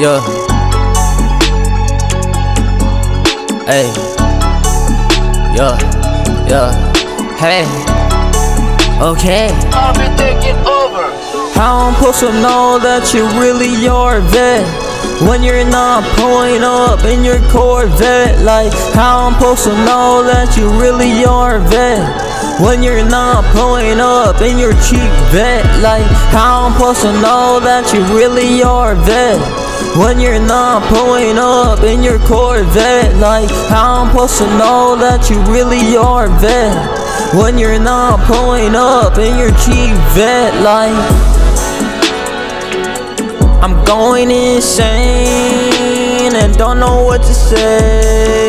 Yeah. Hey. Yeah. Yeah. Hey. Okay. I'll be taking over. I don't supposed to know that you really are a vet when you're not pulling up in your Corvette. Like, how I'm supposed to know that you really are a vet when you're not pulling up in your cheap vet? Like, how I'm supposed to know that you really are a vet when you're not pulling up in your Corvette? Like, how I'm supposed to know that you really are a vet when you're not pulling up in your cheap vet? Like, I'm going insane and don't know what to say,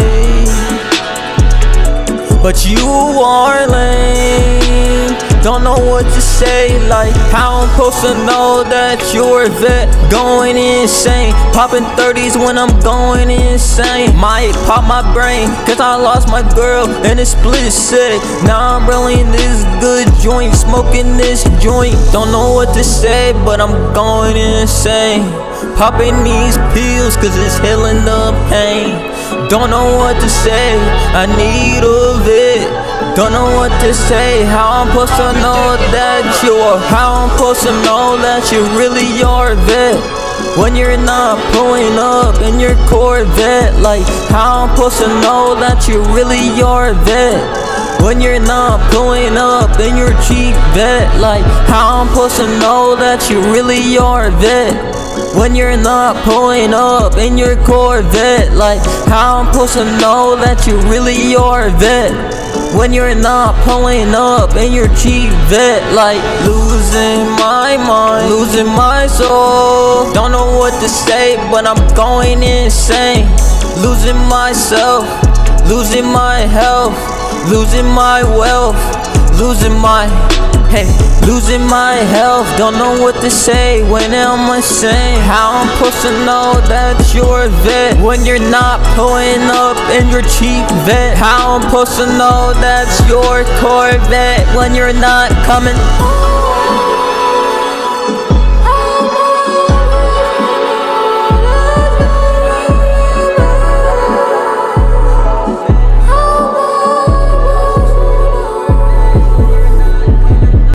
but you are lame, don't know what to say. Like, how I'm supposed to know that you're a vet? Going insane, popping 30s when I'm going insane. Might pop my brain, cause I lost my girl in a split sec. Now I'm rolling this good joint, smoking this joint. Don't know what to say, but I'm going insane. Popping these pills cause it's healing the pain. Don't know what to say, I need a vet. Don't know what to say, how I'm supposed to know that you are. How I'm supposed to know that you really are a vet when you're not pulling up in your Corvette? Like, how I'm supposed to know that you really are a vet when you're not pulling up in your cheap vet? Like, how I'm supposed to know that you really are a vet when you're not pulling up in your Corvette? Like, how I'm supposed to know that you really are a vet when you're not pulling up in your cheap vet? Like, losing my mind, losing my soul. Don't know what to say, but I'm going insane. Losing myself, losing my health, losing my wealth, losing my, hey, losing my health. Don't know what to say when I'm insane. How I'm supposed to know that you're a vet when you're not pulling up in your cheap vet? How I'm supposed to know that's your Corvette when you're not coming